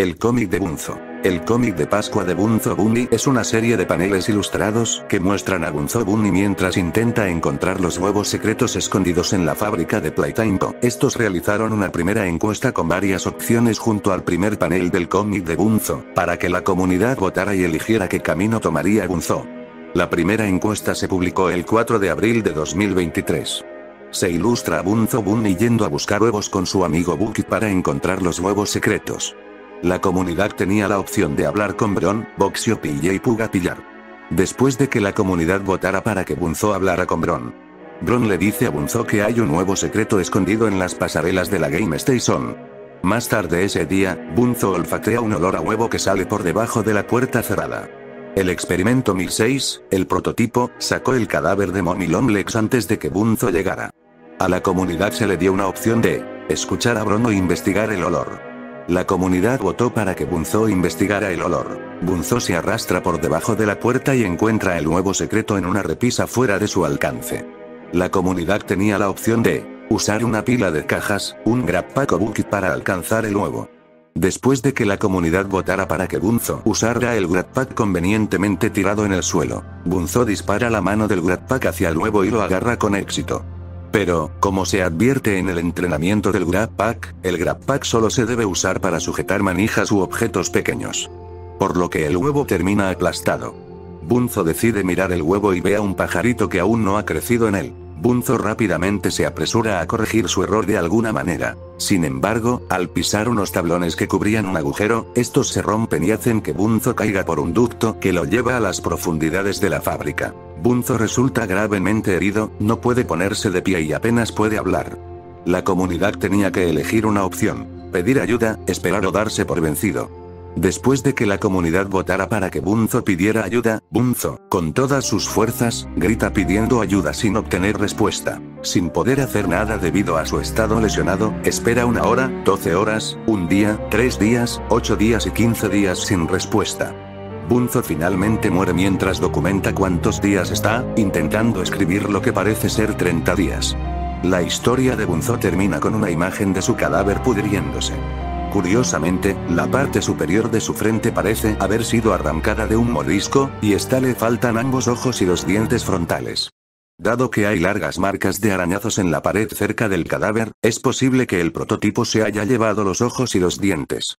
El cómic de Bunzo. El cómic de Pascua de Bunzo Bunny es una serie de paneles ilustrados que muestran a Bunzo Bunny mientras intenta encontrar los huevos secretos escondidos en la fábrica de Playtime Co. Estos realizaron una primera encuesta con varias opciones junto al primer panel del cómic de Bunzo, para que la comunidad votara y eligiera qué camino tomaría Bunzo. La primera encuesta se publicó el 4 de abril de 2023. Se ilustra a Bunzo Bunny yendo a buscar huevos con su amigo Buki para encontrar los huevos secretos. La comunidad tenía la opción de hablar con Bron, Voxio, PJ y Puga Pillar. Después de que la comunidad votara para que Bunzo hablara con Bron, Bron le dice a Bunzo que hay un nuevo secreto escondido en las pasarelas de la Game Station. Más tarde ese día, Bunzo olfatea un olor a huevo que sale por debajo de la puerta cerrada. El experimento 1006, el prototipo, sacó el cadáver de Monilomlex antes de que Bunzo llegara. A la comunidad se le dio una opción de escuchar a Bron o investigar el olor. La comunidad votó para que Bunzo investigara el olor. Bunzo se arrastra por debajo de la puerta y encuentra el nuevo secreto en una repisa fuera de su alcance. La comunidad tenía la opción de usar una pila de cajas, un Grab Pack o Buki para alcanzar el huevo. Después de que la comunidad votara para que Bunzo usara el Grab Pack convenientemente tirado en el suelo, Bunzo dispara la mano del Grab Pack hacia el huevo y lo agarra con éxito. Pero, como se advierte en el entrenamiento del Grab Pack, el Grab Pack solo se debe usar para sujetar manijas u objetos pequeños. Por lo que el huevo termina aplastado. Bunzo decide mirar el huevo y ve a un pajarito que aún no ha crecido en él. Bunzo rápidamente se apresura a corregir su error de alguna manera. Sin embargo, al pisar unos tablones que cubrían un agujero, estos se rompen y hacen que Bunzo caiga por un ducto que lo lleva a las profundidades de la fábrica. Bunzo resulta gravemente herido, no puede ponerse de pie y apenas puede hablar. La comunidad tenía que elegir una opción: pedir ayuda, esperar o darse por vencido. Después de que la comunidad votara para que Bunzo pidiera ayuda, Bunzo, con todas sus fuerzas, grita pidiendo ayuda sin obtener respuesta. Sin poder hacer nada debido a su estado lesionado, espera una hora, 12 horas, un día, 3 días, 8 días y 15 días sin respuesta. Bunzo finalmente muere mientras documenta cuántos días está, intentando escribir lo que parece ser 30 días. La historia de Bunzo termina con una imagen de su cadáver pudriéndose. Curiosamente, la parte superior de su frente parece haber sido arrancada de un mordisco, y a esta le faltan ambos ojos y los dientes frontales. Dado que hay largas marcas de arañazos en la pared cerca del cadáver, es posible que el prototipo se haya llevado los ojos y los dientes.